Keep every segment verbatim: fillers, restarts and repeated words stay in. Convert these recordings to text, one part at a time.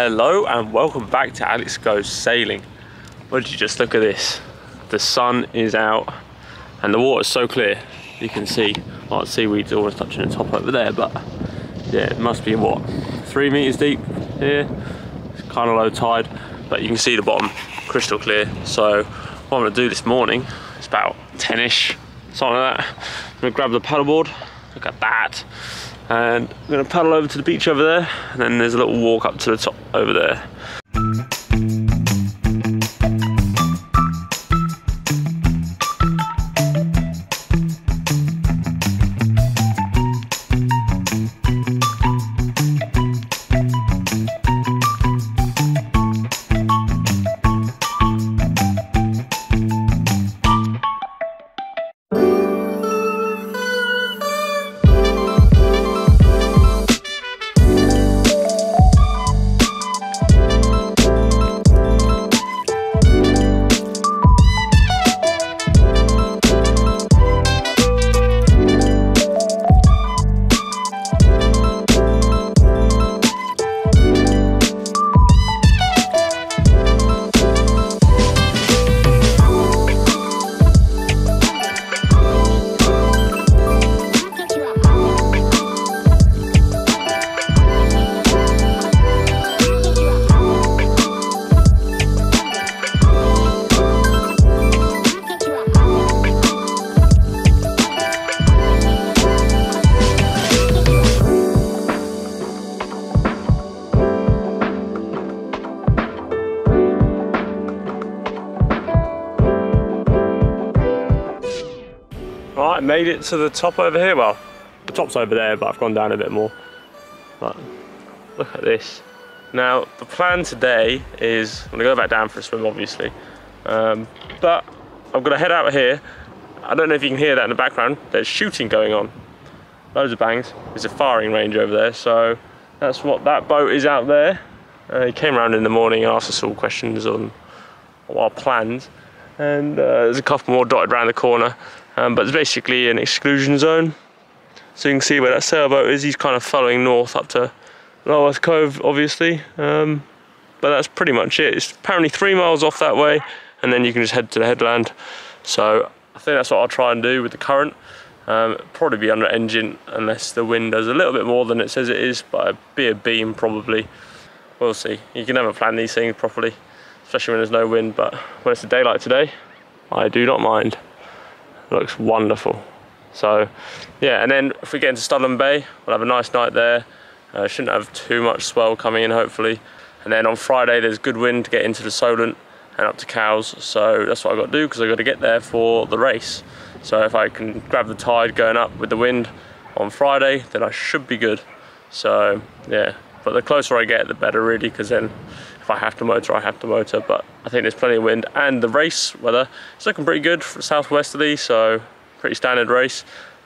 Hello and welcome back to Alex Goes Sailing. Well, did you just look at this? The sun is out and the water's so clear. You can see, well, seaweed's almost touching the top over there, but yeah, it must be what, three meters deep here. It's kind of low tide, but you can see the bottom crystal clear. So what I'm gonna do this morning, it's about ten-ish, something like that. I'm gonna grab the paddleboard, look at that. And I'm gonna paddle over to the beach over there, and then there's a little walk up to the top over there. Right, made it to the top over here. Well, the top's over there, but I've gone down a bit more. But look at this. Now, the plan today is, I'm gonna go back down for a swim, obviously. Um, but I'm gonna head out here. I don't know if you can hear that in the background. There's shooting going on. Loads of bangs. There's a firing range over there. So that's what that boat is out there. Uh, he came around in the morning and asked us all questions on our plans. And uh, there's a couple more dotted around the corner. Um, but it's basically an exclusion zone. So you can see where that sailboat is. He's kind of following north up to Lulworth Cove, obviously. Um, but that's pretty much it. It's apparently three miles off that way, and then you can just head to the headland. So I think that's what I'll try and do with the current. Um, probably be under engine unless the wind does a little bit more than it says it is, but it'd be a beam probably. We'll see. You can never plan these things properly, especially when there's no wind. But when it's a day like today, I do not mind. Looks wonderful. So yeah, and then if we get into Studland Bay, we'll have a nice night there. Uh, shouldn't have too much swell coming in, hopefully. And then on Friday there's good wind to get into the Solent and up to Cowes, so that's what I've got to do, because I've got to get there for the race. So if I can grab the tide going up with the wind on Friday, then I should be good. So yeah, but the closer I get the better really, because then if I have to motor, I have to motor, but I think there's plenty of wind, and the race weather is looking pretty good for southwesterly, so pretty standard race.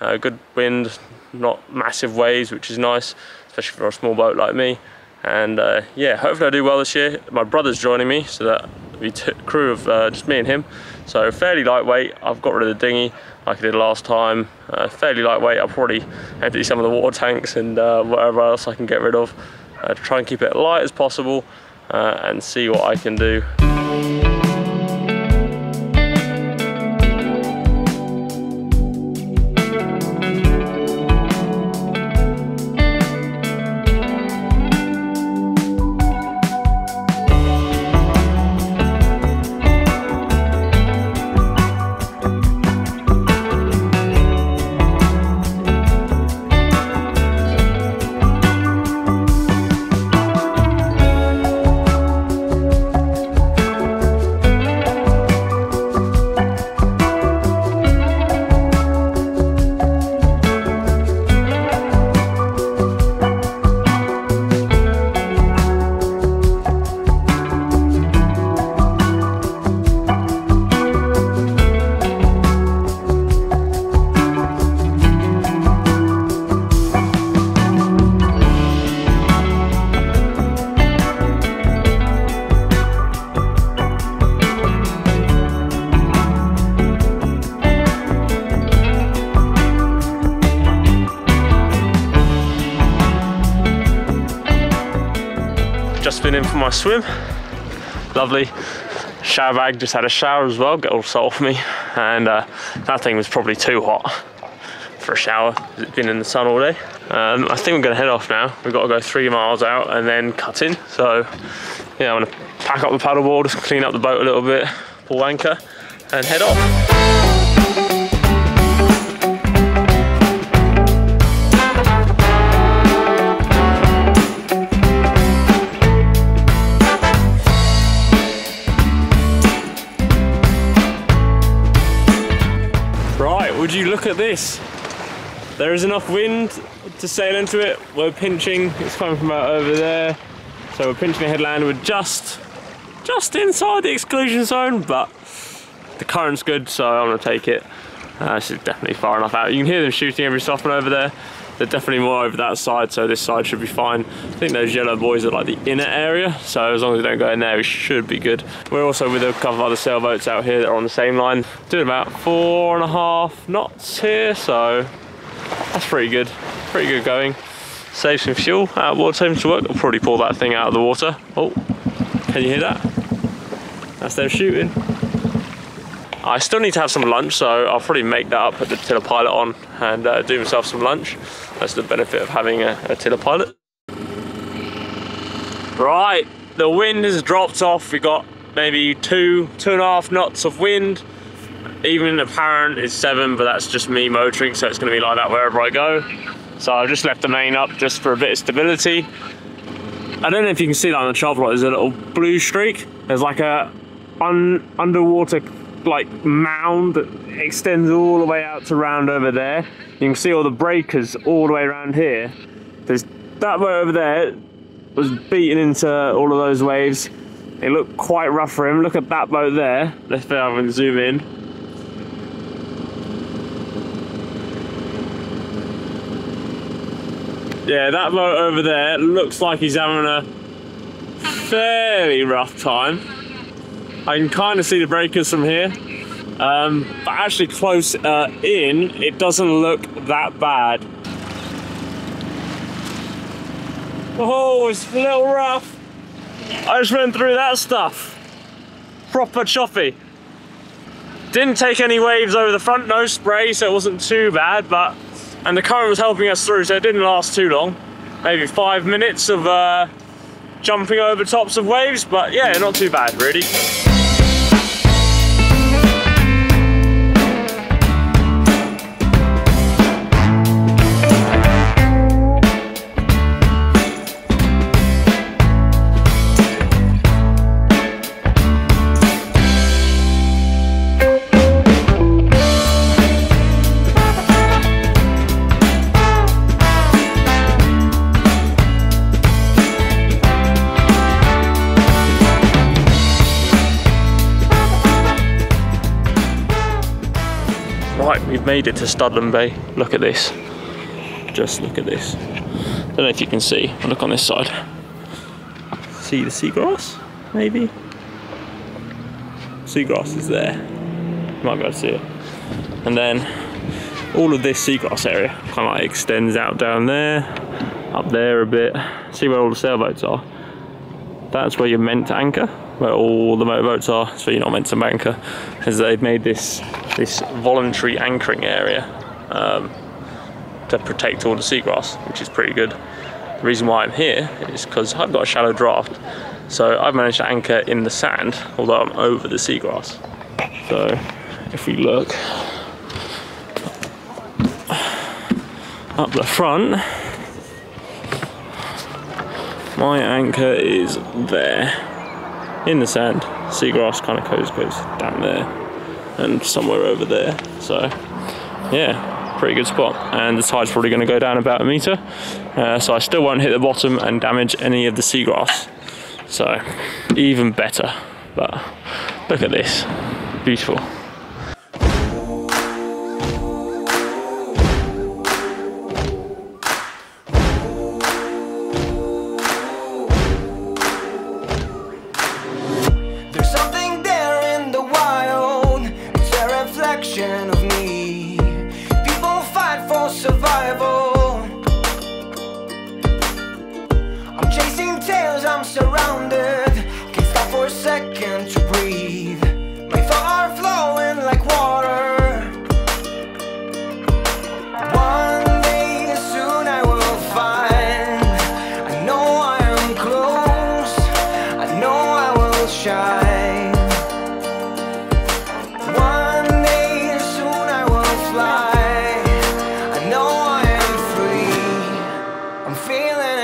Uh, good wind, not massive waves, which is nice, especially for a small boat like me. And uh, yeah, hopefully I do well this year. My brother's joining me, so that will be a crew of uh, just me and him. So fairly lightweight. I've got rid of the dinghy like I did last time. Uh, fairly lightweight. I'll probably empty some of the water tanks and uh, whatever else I can get rid of uh, to try and keep it light as possible. Uh, and see what I can do. been in for my swim. Lovely. Shower bag, just had a shower as well, got all the salt off me. And uh, that thing was probably too hot for a shower. It's been in the sun all day. Um, I think we're gonna head off now. We've got to go three miles out and then cut in. So yeah, I'm gonna pack up the paddleboard, clean up the boat a little bit, pull anchor, and head off. Would you look at this? There is enough wind to sail into it. We're pinching, it's coming from out over there. So we're pinching the headland. We're just, just inside the exclusion zone, but the current's good, so I'm gonna take it. Uh, this is definitely far enough out. You can hear them shooting every so often over there. They're definitely more over that side, so this side should be fine. I think those yellow boys are like the inner area, so as long as we don't go in there, we should be good. We're also with a couple of other sailboats out here that are on the same line. Doing about four and a half knots here, so that's pretty good. Pretty good going. Save some fuel. Uh, water seems to work. I'll probably pull that thing out of the water. Oh, can you hear that? That's them shooting. I still need to have some lunch, so I'll probably make that up, put the tiller pilot on, and uh, do myself some lunch. That's the benefit of having a, a tiller pilot. Right, the wind has dropped off. We got maybe two, two and a half knots of wind. Even apparent is seven, but that's just me motoring, so it's gonna be like that wherever I go. So I've just left the main up just for a bit of stability. I don't know if you can see that on the chart, but there's a little blue streak. There's like a un underwater like mound that extends all the way out to round over there. You can see all the breakers all the way around here. There's that boat over there was beaten into all of those waves. It looked quite rough for him. Look at that boat there. Let's see if I can zoom in. Yeah, that boat over there looks like he's having a fairly rough time. I can kind of see the breakers from here, um, but actually close uh, in, it doesn't look that bad. Oh, it's a little rough. I just went through that stuff. Proper choppy. Didn't take any waves over the front, no spray, so it wasn't too bad, but, and the current was helping us through, so it didn't last too long. Maybe five minutes of uh, jumping over tops of waves, but yeah, not too bad, really. We've made it to Studland Bay. Look at this. Just look at this. Don't know if you can see. I'll look on this side. See the seagrass? Maybe? Seagrass is there. You might be able to see it. And then all of this seagrass area kind of like extends out down there, up there a bit. See where all the sailboats are? That's where you're meant to anchor, where all the motorboats are, so you're not meant to anchor, because they've made this this voluntary anchoring area um, to protect all the seagrass, which is pretty good. The reason why I'm here is because I've got a shallow draft, so I've managed to anchor in the sand, although I'm over the seagrass. So if we look up the front, my anchor is there. In the sand, seagrass kind of goes, goes down there and somewhere over there. So yeah, pretty good spot. And the tide's probably going to go down about a metre, uh, so I still won't hit the bottom and damage any of the seagrass. So even better, but look at this, beautiful. Surround shine. One day soon I will fly. I know I am free. I'm feeling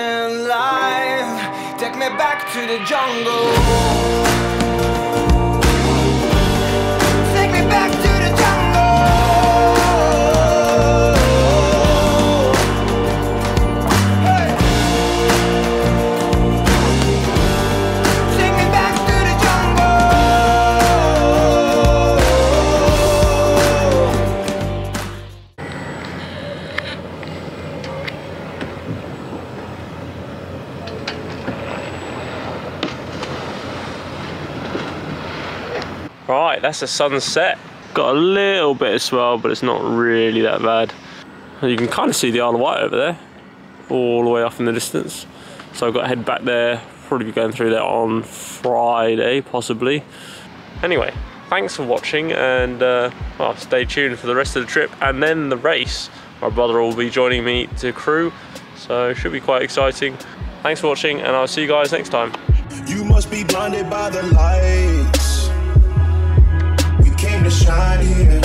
alive. Take me back to the jungle. Right, that's a sunset. Got a little bit of swell, but it's not really that bad. You can kind of see the Isle of Wight over there, all the way off in the distance. So I've got to head back there, probably be going through there on Friday, possibly. Anyway, thanks for watching, and uh, well, stay tuned for the rest of the trip, and then the race. My brother will be joining me to crew, so it should be quite exciting. Thanks for watching, and I'll see you guys next time. You must be blinded by the lights. To shine here,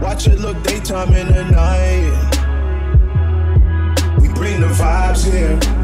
watch it look daytime and the night. We bring the vibes here.